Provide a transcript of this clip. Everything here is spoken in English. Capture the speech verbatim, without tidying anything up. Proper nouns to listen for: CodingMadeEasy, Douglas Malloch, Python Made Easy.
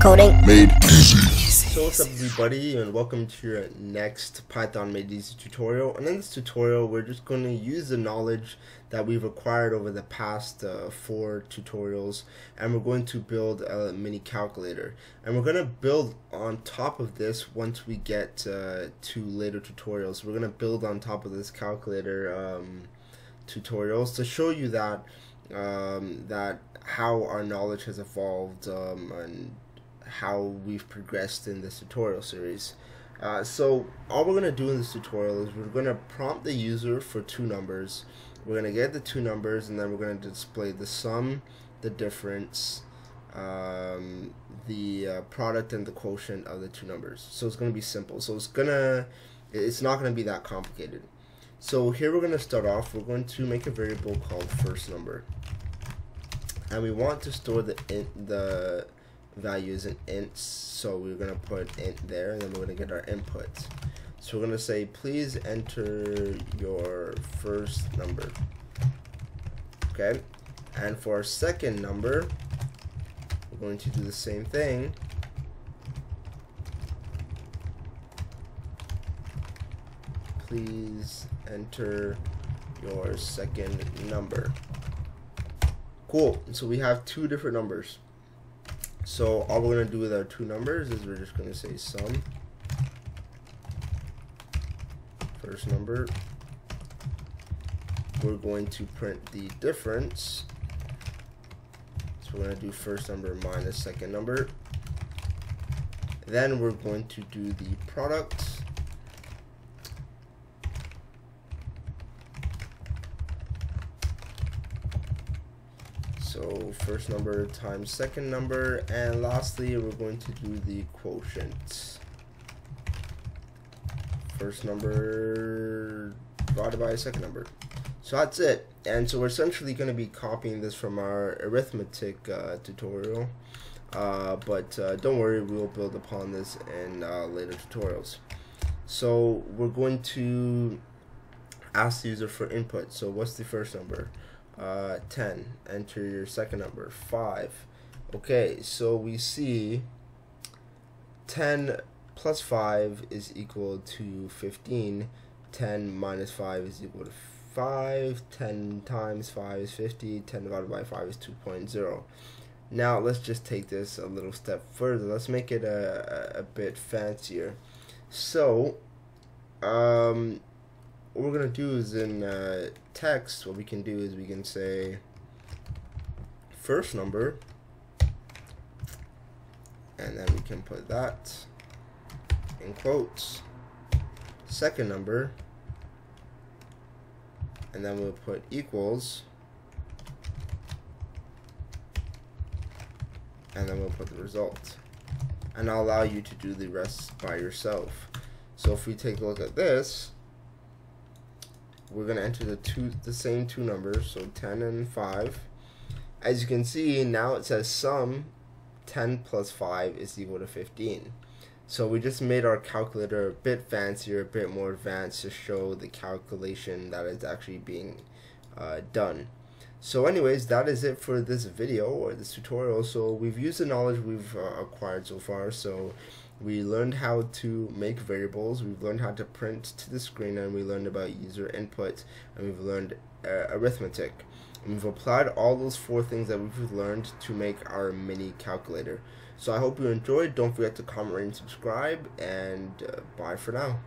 Coding Made Easy. So what's up everybody, and welcome to your next Python Made Easy tutorial. And in this tutorial we're just going to use the knowledge that we've acquired over the past uh, four tutorials, and we're going to build a mini calculator. And we're going to build on top of this once we get uh, to later tutorials. We're going to build on top of this calculator um, tutorials to show you that um, that how our knowledge has evolved um, and how we've progressed in this tutorial series. Uh, so all we're going to do in this tutorial is we're going to prompt the user for two numbers. We're going to get the two numbers, and then we're going to display the sum, the difference, um, the uh, product, and the quotient of the two numbers. So it's going to be simple. So it's gonna, it's not going to be that complicated. So here we're going to start off. We're going to make a variable called first number, and we want to store the int, the value as an int. So we're going to put int there, and then we're going to get our input. So we're going to say, please enter your first number. Okay, and for our second number, we're going to do the same thing. Please enter your second number. Cool, so we have two different numbers. So all we're going to do with our two numbers is we're just going to say sum first number. We're going to print the difference. So we're going to do first number minus second number. Then we're going to do the product. So first number times second number, and lastly we're going to do the quotient. First number divided by second number. So that's it. And so we're essentially going to be copying this from our arithmetic uh, tutorial, uh, but uh, don't worry, we'll build upon this in uh, later tutorials. So we're going to ask the user for input. So what's the first number? Uh, ten. Enter your second number. Five. Okay, so we see ten plus five is equal to fifteen. ten minus five is equal to five. ten times five is fifty. ten divided by five is two point zero. Now let's just take this a little step further. Let's make it a, a bit fancier. So um, what we're going to do is in uh, text, what we can do is we can say first number, and then we can put that in quotes, second number, and then we'll put equals, and then we'll put the result. And I'll allow you to do the rest by yourself. So if we take a look at this, we're going to enter the two, the same two numbers, so ten and five. As you can see, now it says sum ten plus five is equal to fifteen. So we just made our calculator a bit fancier, a bit more advanced, to show the calculation that is actually being uh, done. So anyways, that is it for this video or this tutorial. So we've used the knowledge we've uh, acquired so far. So we learned how to make variables, we've learned how to print to the screen, and we learned about user input, and we've learned uh, arithmetic. And we've applied all those four things that we've learned to make our mini calculator. So I hope you enjoyed. Don't forget to comment, rate, and subscribe, and uh, bye for now.